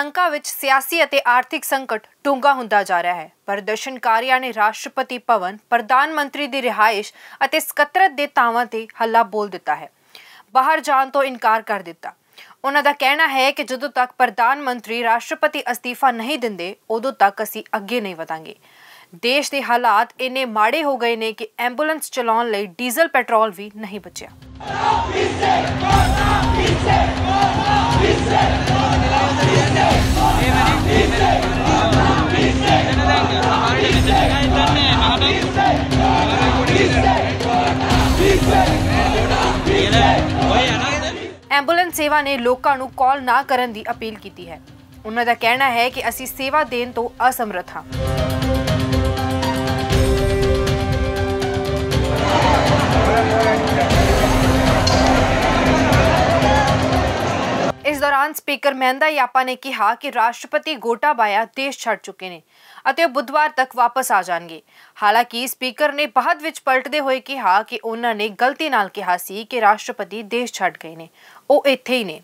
श्रीलंका विच सियासी अते आर्थिक संकट डूंगा हुंदा जा रहा है। प्रदर्शनकारियों ने राष्ट्रपति भवन, प्रधानमंत्री दी रिहाइश अते सकत्तरत दे तावां ते हल्ला बोल दिता है। बाहर जान तो इनकार कर दिता। उन्हां दा कहना है कि जदों तक प्रधानमंत्री राष्ट्रपति अस्तीफा नहीं दिंदे उदों तक असीं अगे नहीं वधांगे। देश दे हालात इन्ने माड़े हो गए ने कि एंबूलेंस चलाउण लई डीजल पेट्रोल भी नहीं बचिया। एंबूलेंस सेवा ने लोकां नूं कॉल ना करन दी अपील कीती है। उन्हां दा कहना है कि असीं सेवा देण तों असमर्थ हां। इस दौरान स्पीकर मेहंदा यापा ने कहा कि राष्ट्रपति गोटाबाया देश छोड़ चुके ने अते बुधवार तक वापस आ जाएंगे। हालांकि स्पीकर ने बाद विच पलटदे हुए कहा कि उन्होंने गलती नाल कहा सी कि राष्ट्रपति देश छोड़ गए ने, ओ इत्थे ही ने।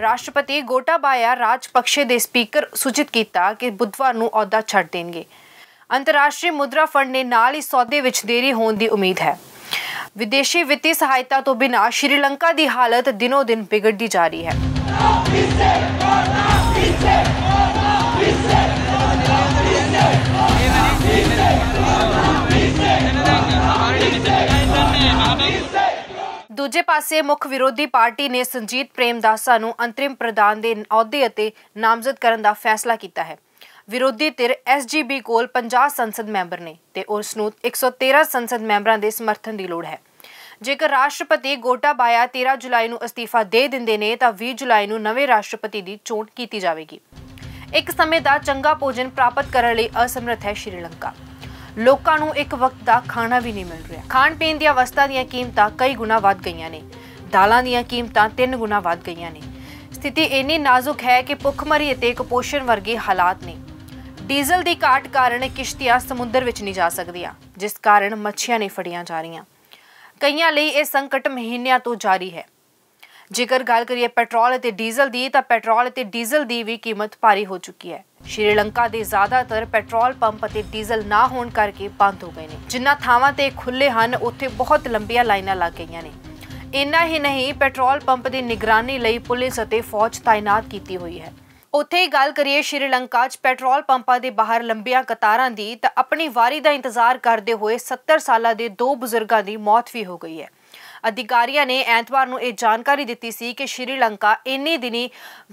राष्ट्रपति गोटाबाया राजपक्षे दे स्पीकर सूचित किया कि बुधवार नूं अहदा छड्ड देणगे। अंतर्राष्ट्रीय मुद्रा फंड ने नाल ही सौदे विच देरी होण दी उम्मीद है। विदेशी वित्तीय सहायता तो बिना श्रीलंका की हालत दिनों दिन बिगड़ती जा रही है। दूजे पासे मुख विरोधी पार्टी ने संजीव प्रेमदासा नूं अंतरिम प्रधान दे अहुदे अते नामजद करन दा फैसला कीता है। विरोधी धिर SGB कोल 50 संसद मैंबर ने ते उस नूं 113 संसद मैंबरां दे समर्थन दी लोड़ है। जेकर राष्ट्रपति गोटाबाया 13 जुलाई नूं अस्तीफा दे दिंदे ने तां 20 जुलाई नूं नवे राष्ट्रपति दी चोण कीती जावेगी। एक समय दा चंगा भोजन प्राप्त करन लई असमर्थ है श्रीलंका। लोकां नूं एक वक्त दा खाना भी नहीं मिल रहा। खाण पीण दी वस्तां दी कीमतां कई गुणा वध गईयां ने। दालां दी कीमतां 3 गुणा वध गईयां ने। स्थिति इन्नी नाजुक है कि भुखमरी अते कुपोषण वर्गे हालात ने। डीजल दी घाट कारण किश्तियां समुद्र विच नहीं जा सकदियां, जिस कारण मच्छियां नहीं फड़ियां जा रहियां। कईयां लई इह संकट महीनिਆਂ ਤੋਂ जारी है। जेकर गल करिए पेट्रोल अते डीजल दी तां पेट्रोल अते डीजल दी भी कीमत भारी हो चुकी है। श्रीलंका के ज़्यादातर पेट्रोल पंप अते डीजल ना होने करके बंद हो गए हैं। जिन्ना थावां ते खुले हैं उत्थे बहुत लंबियां लाइनां लग गई ने। इन्ना ही नहीं पेट्रोल पंप की निगरानी लई पुलिस अते फौज तैनात की हुई है। उत्थे ही गल करिए श्रीलंका पेट्रोल पंपां दे बाहर लंबियां कतारां दी तां अपनी वारी का इंतजार करते हुए 70 साल के 2 बजुर्गों की मौत भी हो गई है। अधिकारियों ने एतवार को यह जानकारी दी सी कि श्रीलंका इन्ने दिनी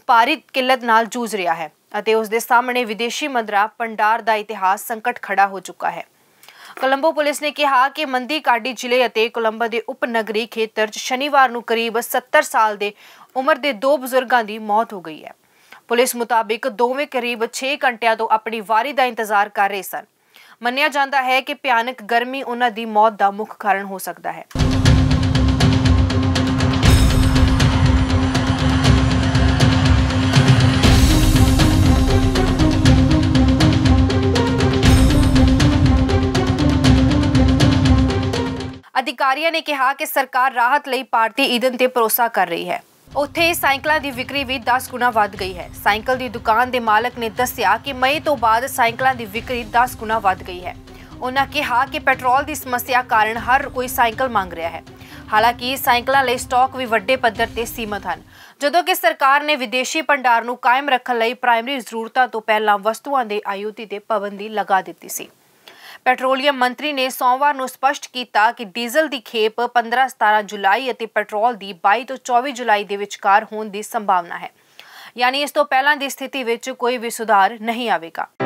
भारी किल्लत नाल जूझ रहा है अते उसके सामने विदेशी मुद्रा भंडार का इतिहास संकट खड़ा हो चुका है। कोलंबो पुलिस ने कहा कि मंदीकाडी जिले अते कोलंबो के उपनगरी खेतर शनिवार को करीब 70 साल के उम्र के 2 बजुर्गों की मौत हो गई है। पुलिस मुताबिक दोवें करीब 6 घंटिया तो अपनी वारी का इंतजार कर रहे सन। मन्निया जाता है कि भयानक गर्मी उन्हों की मौत का मुख्य कारण हो सकता है। अधिकारियों ने कहा कि सरकार राहत लई भारतीय ईंधन ते भरोसा कर रही है। उत्थे ही साइकिलों की विक्री भी 10 गुणा वध गई है। साइकिल की दुकान के मालक ने दस्या कि मई तो बाद साइकिलों की विक्री 10 गुणा वध गई है। उन्होंने कहा कि पेट्रोल की समस्या कारण हर कोई साइकिल मांग रहा है। हालांकि साइकिलों लई स्टॉक भी वड्डे पद्धर ते सीमित हैं, जदों कि सरकार ने विदेशी भंडार नूं कायम रखण लई प्राइमरी जरूरतों तो पहलां वस्तुओं के आयूती ते पाबंदी लगा दी सी। पेट्रोलियम मंत्री ने सोमवार को स्पष्ट किया कि डीजल की खेप 15-17 जुलाई और पेट्रोल की 22 तो 24 जुलाई के विचकार होने की संभावना है, यानी इस तो पहला की स्थिति में कोई भी सुधार नहीं आएगा।